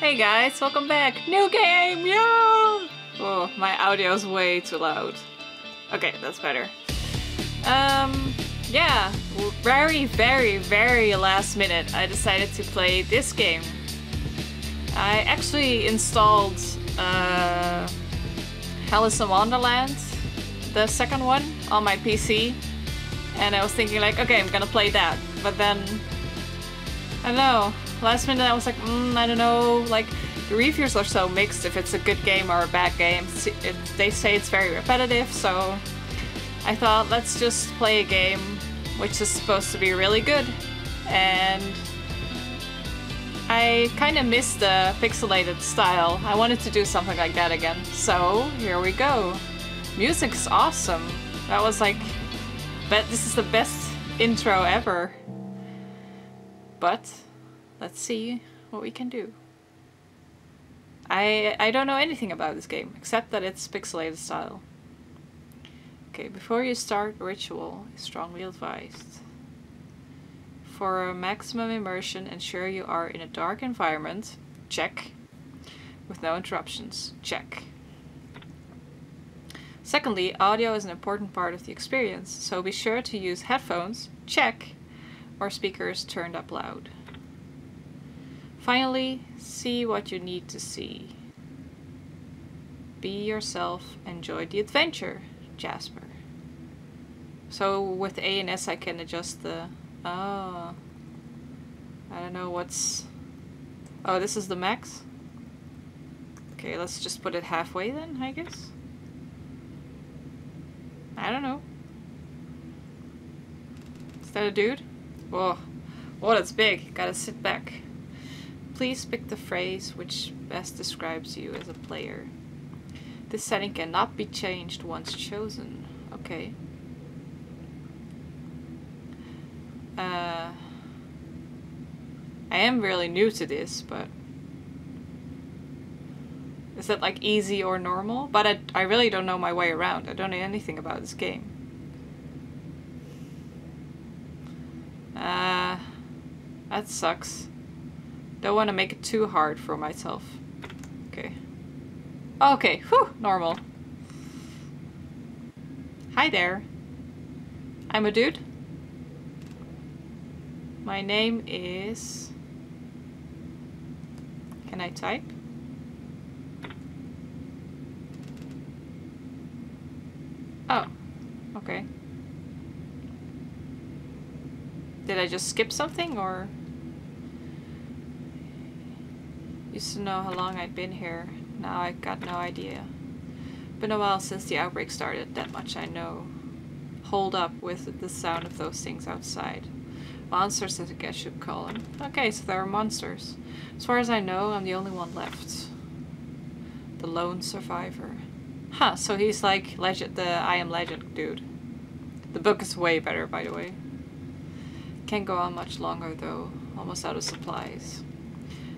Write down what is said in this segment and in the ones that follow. Hey guys, welcome back! New game! Yeah! Oh, my audio's way too loud. Okay, that's better. Yeah, very, very, very last minute I decided to play this game. I actually installed Hellsinki Wonderland, the second one, on my PC. And I was thinking like, okay, I'm gonna play that. But then, I don't know. Last minute I was like, I don't know, like, the reviews are so mixed if it's a good game or a bad game. They say it's very repetitive, so I thought let's just play a game which is supposed to be really good. And I kind of miss the pixelated style. I wanted to do something like that again, so here we go. Music's awesome. That was like, this is the best intro ever. But let's see what we can do. I don't know anything about this game, except that it's pixelated style. Okay, before you start, ritual is strongly advised. For maximum immersion, ensure you are in a dark environment. Check. With no interruptions. Check. Secondly, audio is an important part of the experience, so be sure to use headphones. Check. Or speakers turned up loud. Finally, see what you need to see. Be yourself, enjoy the adventure, Jasper. So with A and S I can adjust the... Oh, I don't know what's... Oh, this is the max? Okay, let's just put it halfway then, I guess? I don't know. Is that a dude? Whoa. Whoa, that's big. Gotta sit back. Please pick the phrase which best describes you as a player. This setting cannot be changed once chosen. Okay. I am really new to this, but... Is that like easy or normal? But I really don't know my way around. I don't know anything about this game. That sucks. Don't want to make it too hard for myself. Okay. Okay, whew, normal. Hi there. I'm a dude. My name is... Can I type? Oh, okay. Did I just skip something or... Used to know how long I'd been here. Now I've got no idea. Been a while since the outbreak started, that much I know. Hold up with the sound of those things outside. Monsters, I guess you'd call them. Okay, so there are monsters. As far as I know, I'm the only one left. The Lone Survivor. Huh, so he's like legend, the I Am Legend dude. The book is way better, by the way. Can't go on much longer though. Almost out of supplies.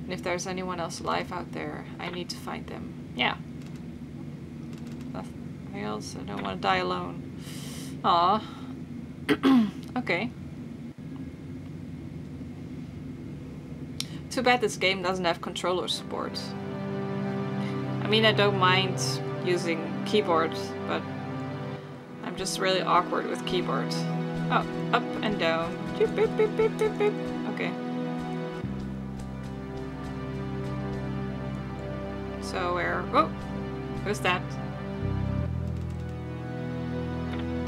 And if there's anyone else alive out there, I need to find them. Yeah. Nothing else. I don't want to die alone. Aw. Okay. Too bad this game doesn't have controller support. I mean, I don't mind using keyboard, but I'm just really awkward with keyboard. Oh, up and down. Beep, beep, beep, beep, beep, beep. Okay. So where? Oh, who's that?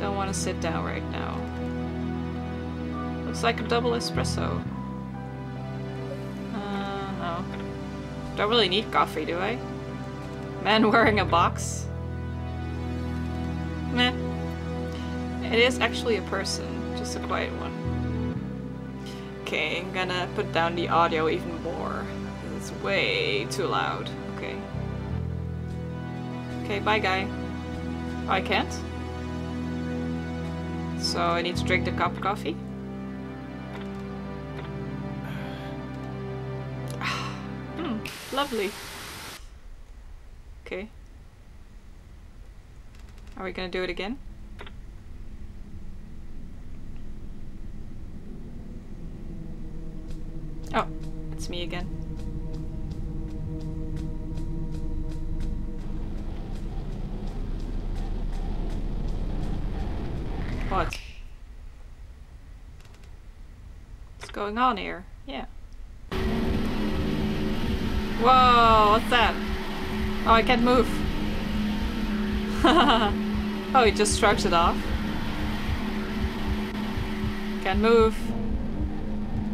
Don't want to sit down right now. Looks like a double espresso. No. Don't really need coffee, do I? Man wearing a box? Meh. It is actually a person, just a quiet one. Okay, I'm gonna put down the audio even more. It's way too loud. Okay. Okay, bye guy. Oh, I can't? So I need to drink the cup of coffee? Lovely. Okay. Are we gonna do it again? Oh, it's me again. going on here. Yeah. Whoa, what's that? Oh, I can't move. Oh, he just shrugs it off. Can't move.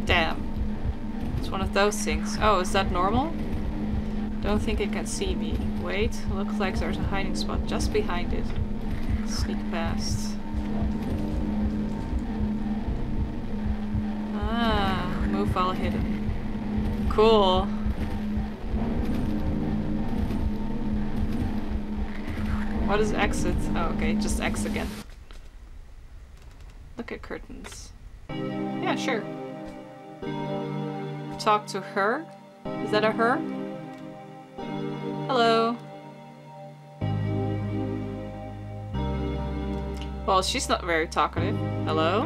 Damn. It's one of those things. Oh, is that normal? Don't think it can see me. Wait, looks like there's a hiding spot just behind it. Sneak past. Ah, move while hidden. Cool. What is exit? Oh, okay, just X again. Look at curtains. Yeah, sure. Talk to her? Is that a her? Hello. Well, she's not very talkative. Hello?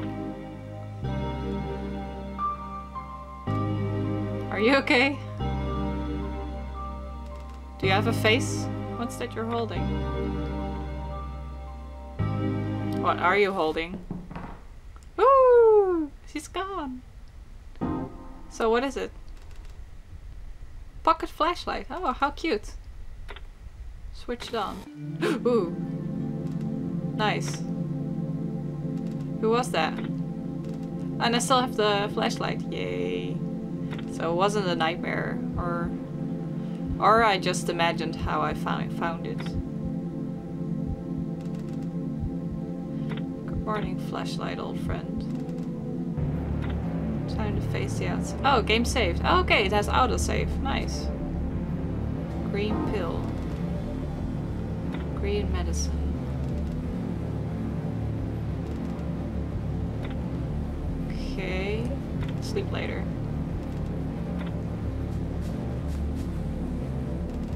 Are you okay? Do you have a face? What's that you're holding? What are you holding? Woo! She's gone! So what is it? Pocket flashlight! Oh, how cute! Switch it on. Ooh! Nice. Who was that? And I still have the flashlight. Yay! So it wasn't a nightmare, or I just imagined how I found it. Good morning, flashlight, old friend. Time to face the outside. Oh, game saved. Oh, okay, it has autosave. Nice. Green pill. Green medicine. Okay. Sleep later.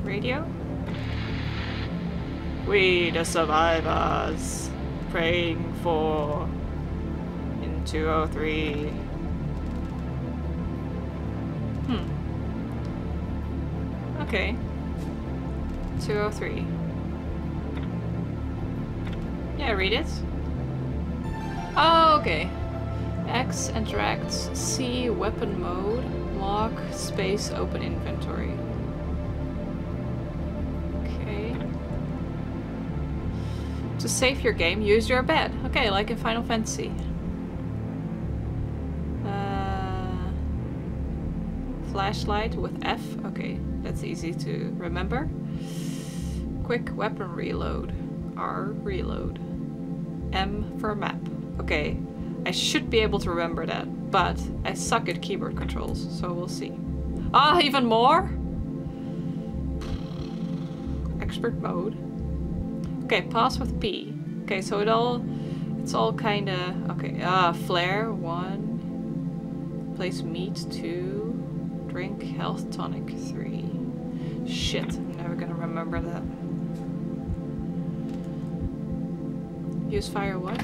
Radio? We, the survivors, praying for in 203. Okay. 203. Yeah, read it. Oh, okay. X interacts. C weapon mode. Lock space open inventory. To save your game, use your bed. Okay, like in Final Fantasy. Flashlight with F. Okay, that's easy to remember. Quick weapon reload. R, reload. M for map. Okay, I should be able to remember that, but I suck at keyboard controls, so we'll see. Ah, even more? Expert mode. Okay, pass with P. Okay, so it's all kind of okay. Flare 1. Place meat 2. Drink health tonic 3. Shit, I'm never gonna remember that. Use fire what?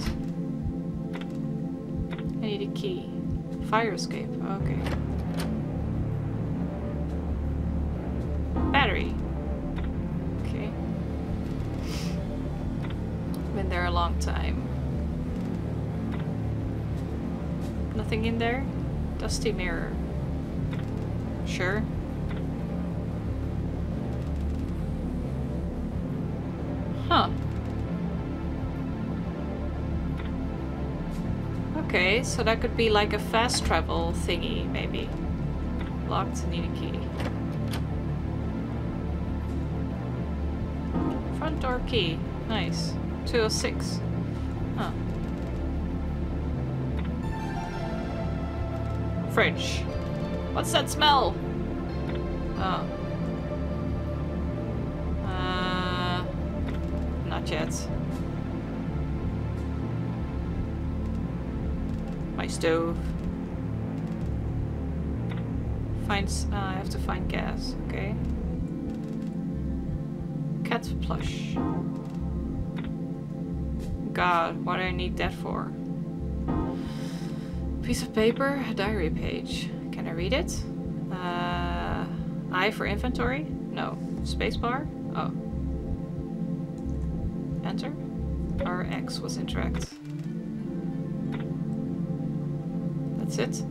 I need a key. Fire escape. Okay. Battery. Been there a long time. Nothing in there? Dusty mirror. Sure. Huh. Okay, so that could be like a fast travel thingy, maybe. Locked, need a key. Front door key. Nice. 206. Huh. Fridge. What's that smell? Oh. Not yet. My stove. I have to find gas. Okay. Cat's plush. God, what do I need that for? Piece of paper, a diary page. Can I read it? I for inventory? No. Spacebar? Oh. Enter? RX was incorrect. That's it.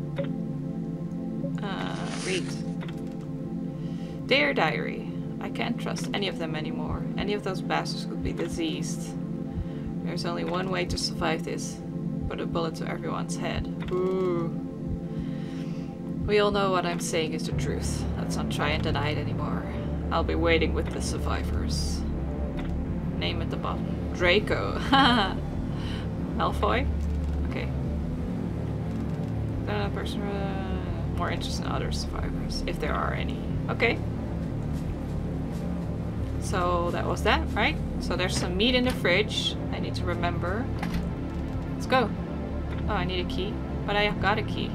Read. Dear Diary, I can't trust any of them anymore. Any of those bastards could be diseased. There's only one way to survive this. Put a bullet to everyone's head. Ooh. We all know what I'm saying is the truth. Let's not try and deny it anymore. I'll be waiting with the survivors. Name at the bottom. Draco. Malfoy? Okay. Another person more interested in other survivors, if there are any. Okay. So that was that, right? So there's some meat in the fridge. I need to remember. Let's go. Oh, I need a key. But I got a key.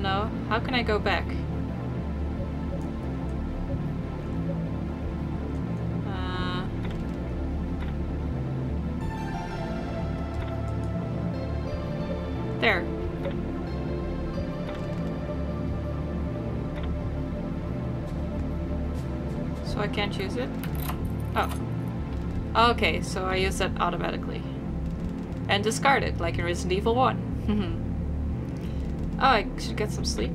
No. How can I go back? There. So I can't use it? Oh. Okay, so I use that automatically. And discard it, like in Resident Evil 1. Oh, I should get some sleep.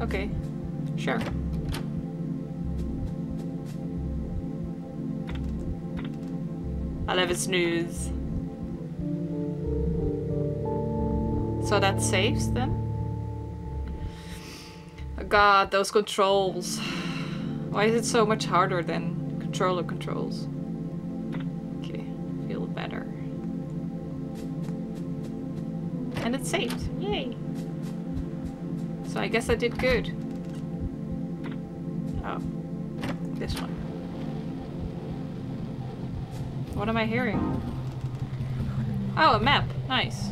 Okay. Sure. I love a snooze. So that saves them? Oh God, those controls. Why is it so much harder than controller controls? Okay, feel better. And it's saved, yay! So I guess I did good. Oh, this one. What am I hearing? Oh, a map, nice.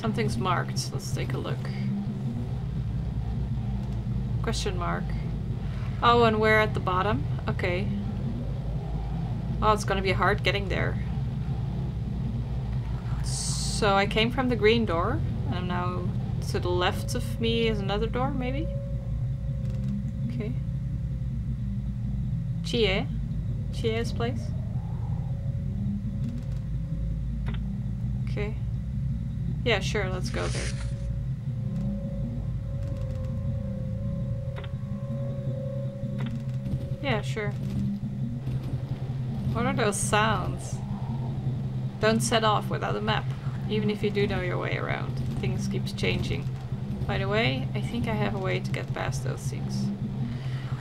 Something's marked. Let's take a look. Question mark. Oh, and we're at the bottom? Okay. Oh, it's gonna be hard getting there. So I came from the green door, and I'm now to the left of me is another door, maybe? Okay. Chie. Chie's place. Okay. Yeah, sure, let's go there. Yeah, sure. What are those sounds? Don't set off without a map, even if you do know your way around. Things keep changing. By the way, I think I have a way to get past those things.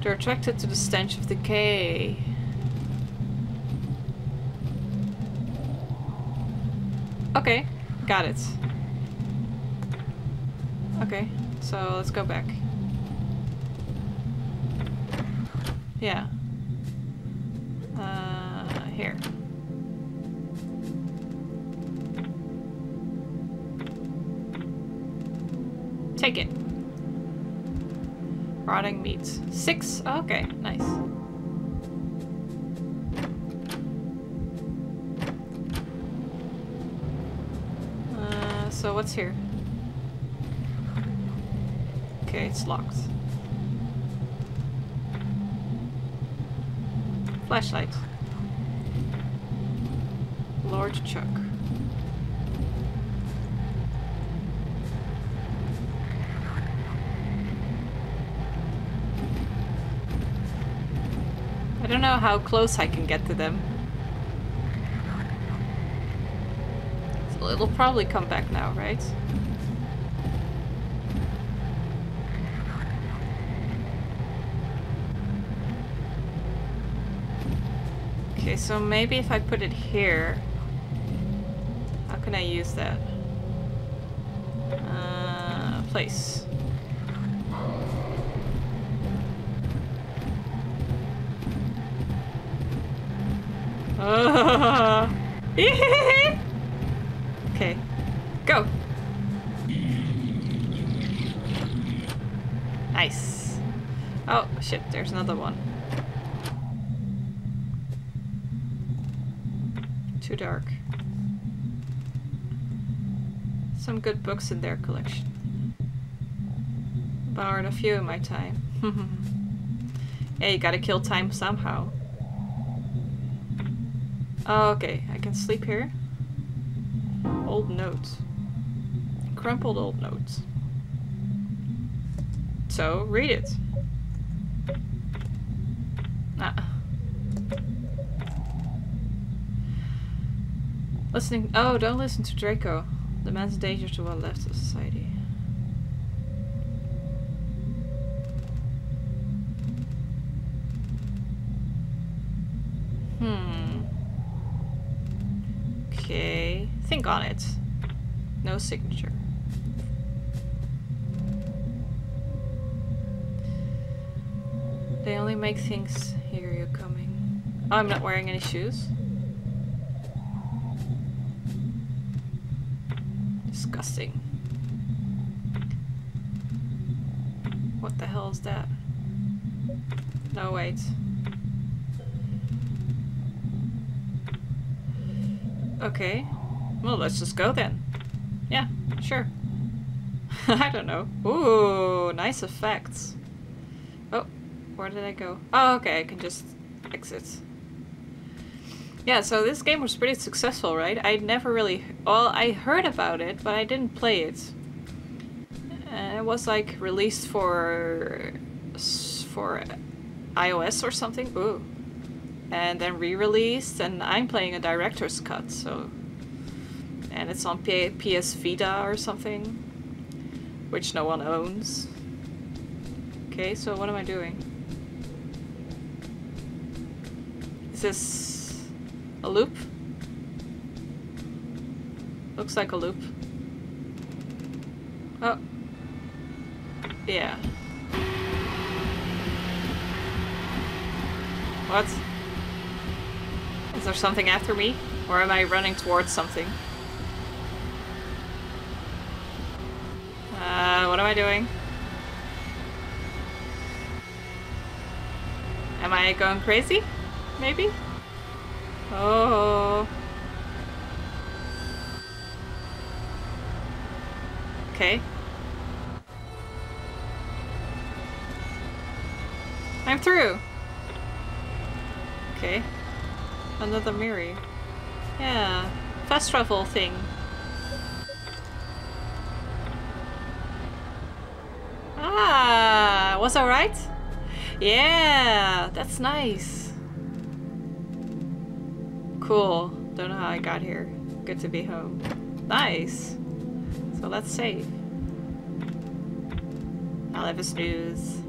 They're attracted to the stench of decay. Okay, got it. Okay, so let's go back. Yeah. Here. Take it. Rotting meats. 6. Oh, okay, nice. So what's here? Okay, it's locked. Flashlight. Lord Chuck. I don't know how close I can get to them. So it'll probably come back now, right? Okay, so maybe if I put it here, how can I use that? Place. Okay, go. Nice. Oh shit, there's another one. Too dark. Some good books in their collection. Borrowed a few in my time. Hey, you gotta kill time somehow. Okay, I can sleep here. Old notes. Crumpled old notes. So, read it. Ah. Listening- oh, don't listen to Draco. The man's danger to what left of society. Okay. Think on it. No signature. They only make things hear you coming. Oh, I'm not wearing any shoes. Disgusting. What the hell is that? No, wait. Okay. Well, let's just go then. Yeah, sure. I don't know. Ooh, nice effects. Oh, where did I go? Oh, okay, I can just exit. Yeah, so this game was pretty successful, right? I never really... well, I heard about it, but I didn't play it. It was like released for iOS or something. Ooh. And then re-released, and I'm playing a director's cut, so... and it's on PS Vita or something, which no one owns. Okay, so what am I doing? Is this a loop? Looks like a loop. Oh. Yeah. What? Is there something after me? Or am I running towards something? What am I doing? Am I going crazy? Maybe? Oh. Okay. I'm through! Okay. Another mirror. Yeah. Fast travel thing. Ah! Was I right? Yeah! That's nice. Cool. Don't know how I got here. Good to be home. Nice! So let's save. I'll have a snooze.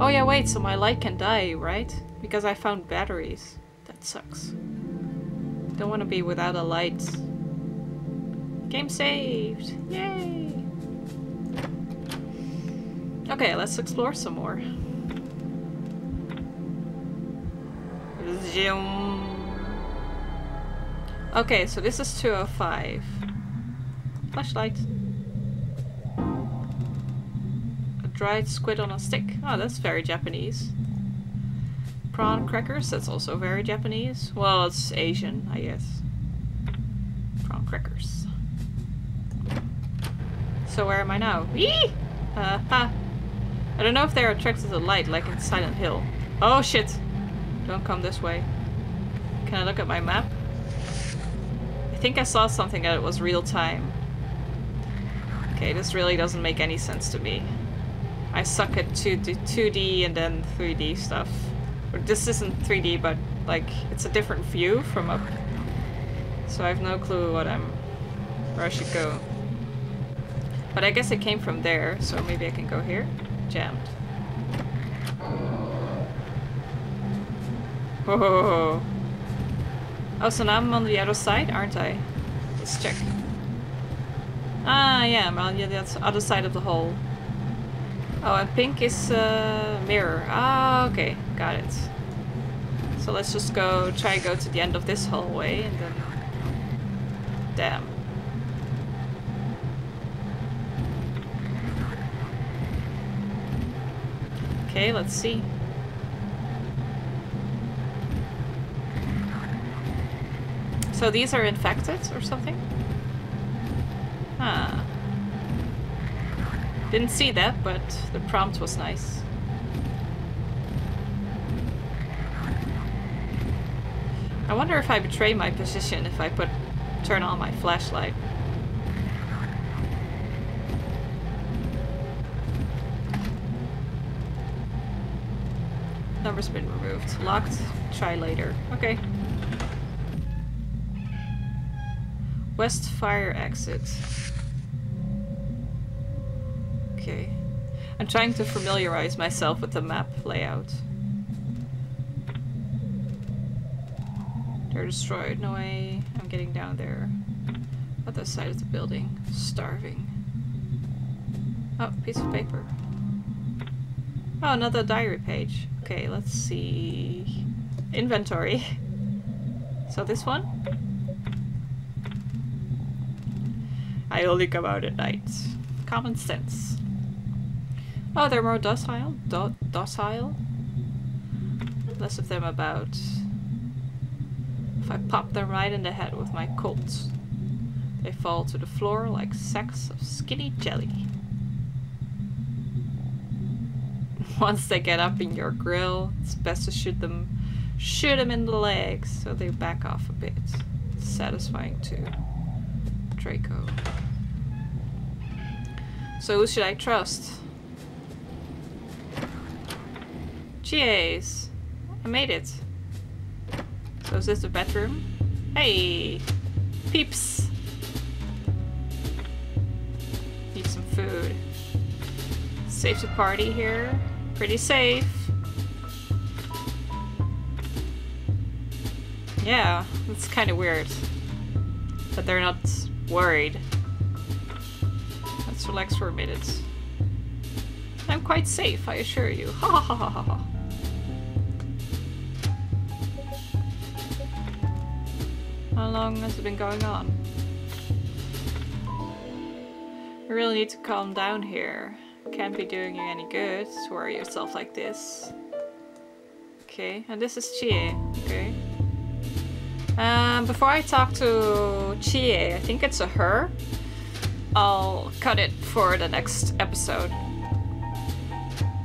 Oh yeah, wait, so my light can die, right? Because I found batteries. That sucks. Don't want to be without a light. Game saved! Yay! Okay, let's explore some more. Okay, so this is 205. Flashlight. Dried squid on a stick. Oh, that's very Japanese. Prawn crackers, that's also very Japanese. Well, it's Asian, I guess. Prawn crackers. So where am I now? Whee! I don't know if they're attracted to light like in Silent Hill. Oh shit! Don't come this way. Can I look at my map? I think I saw something that it was real time. Okay, this really doesn't make any sense to me. I suck at 2D and then 3D stuff. This isn't 3D, but like it's a different view from up. So I have no clue what I'm, where I should go. But I guess it came from there, so maybe I can go here. Jammed. Whoa. Oh, so now I'm on the other side, aren't I? Let's check. Ah, yeah, I'm on the other side of the hole. Oh, and pink is a mirror. Ah, okay. Got it. So let's just go, try to go to the end of this hallway and then... damn. Okay, let's see. So these are infected or something? Ah. Didn't see that, but the prompt was nice. I wonder if I betray my position if I turn on my flashlight. Number's been removed. Locked. Try later. Okay. West fire exit. Okay. I'm trying to familiarize myself with the map layout. They're destroyed. No way. I'm getting down there. Other side of the building. Starving. Oh, piece of paper. Oh, another diary page. Okay, let's see. Inventory. So this one? I only come out at night. Common sense. Oh, they're more docile. Docile. Less of them about. If I pop them right in the head with my Colt, they fall to the floor like sacks of skinny jelly. Once they get up in your grill, it's best to shoot them in the legs so they back off a bit. It's satisfying too. Draco. So who should I trust? Chie's. I made it. So is this the bedroom? Hey! Peeps! Need some food. Safe to party here. Pretty safe. Yeah, it's kind of weird. But they're not worried. Let's relax for a minute. I'm quite safe, I assure you. Ha ha ha ha ha ha. How long has it been going on? We really need to calm down here. Can't be doing you any good to worry yourself like this. Okay, and this is Chie. Okay. Before I talk to Chie, I think it's a her. I'll cut it for the next episode.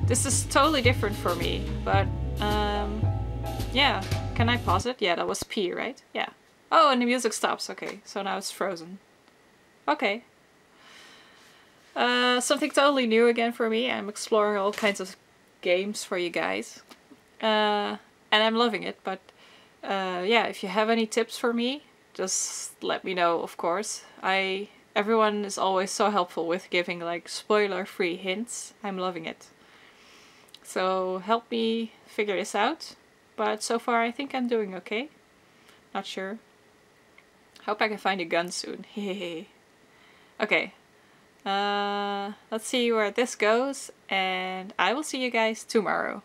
This is totally different for me, but yeah. Can I pause it? Yeah, that was P, right? Yeah. Oh, and the music stops. Okay, so now it's frozen. Okay. Something totally new again for me. I'm exploring all kinds of games for you guys. And I'm loving it, but yeah, if you have any tips for me, just let me know, of course. Everyone is always so helpful with giving like spoiler-free hints. I'm loving it. So help me figure this out. But so far I think I'm doing okay. Not sure. Hope I can find a gun soon. Hehehe. Okay. Let's see where this goes, and I will see you guys tomorrow.